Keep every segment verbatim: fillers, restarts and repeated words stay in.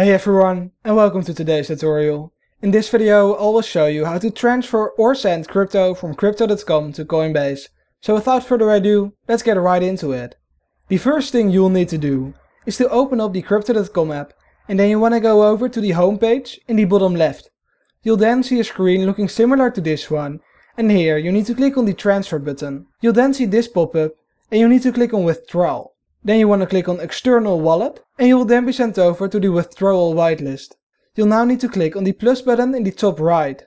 Hey everyone, and welcome to today's tutorial. In this video I will show you how to transfer or send crypto from Crypto dot com to Coinbase. So without further ado, let's get right into it. The first thing you'll need to do is to open up the Crypto dot com app, and then you want to go over to the home page in the bottom left. You'll then see a screen looking similar to this one, and here you need to click on the transfer button. You'll then see this pop-up, and you need to click on withdrawal. Then you want to click on external wallet, and you will then be sent over to the withdrawal whitelist. You'll now need to click on the plus button in the top right.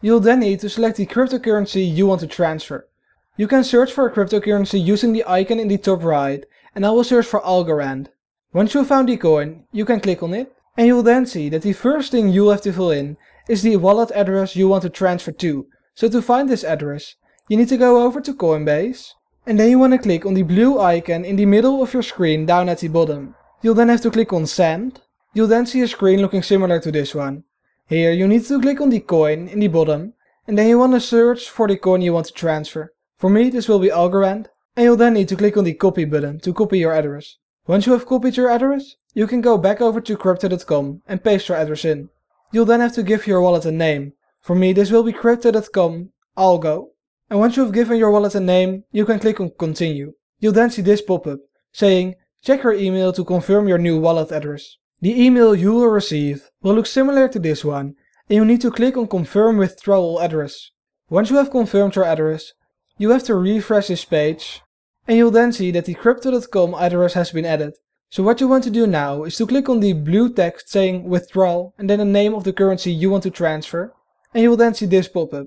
You'll then need to select the cryptocurrency you want to transfer. You can search for a cryptocurrency using the icon in the top right, and I will search for Algorand. Once you've found the coin, you can click on it, and you'll then see that the first thing you'll have to fill in is the wallet address you want to transfer to. So to find this address, you need to go over to Coinbase, and then you want to click on the blue icon in the middle of your screen down at the bottom. You'll then have to click on send. You'll then see a screen looking similar to this one. Here you need to click on the coin in the bottom, and then you want to search for the coin you want to transfer. For me this will be Algorand, and you'll then need to click on the copy button to copy your address. Once you have copied your address, you can go back over to Crypto dot com and paste your address in. You'll then have to give your wallet a name. For me this will be Crypto dot com Algo. And once you have given your wallet a name, you can click on continue. You'll then see this pop-up saying check your email to confirm your new wallet address. The email you will receive will look similar to this one, and you need to click on confirm withdrawal address. Once you have confirmed your address, you have to refresh this page, and you'll then see that the Crypto dot com address has been added. So what you want to do now is to click on the blue text saying withdrawal and then the name of the currency you want to transfer, and you will then see this pop-up.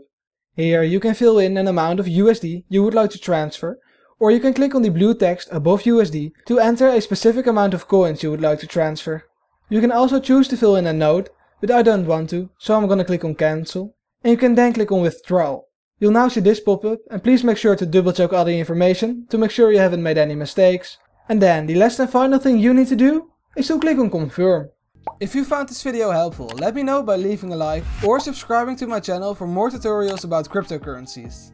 Here you can fill in an amount of U S D you would like to transfer, or you can click on the blue text above U S D to enter a specific amount of coins you would like to transfer. You can also choose to fill in a note, but I don't want to, so I'm gonna click on cancel, and you can then click on withdrawal. You'll now see this pop-up, and please make sure to double check all the information to make sure you haven't made any mistakes. And then the last and final thing you need to do is to click on confirm. If you found this video helpful, let me know by leaving a like or subscribing to my channel for more tutorials about cryptocurrencies.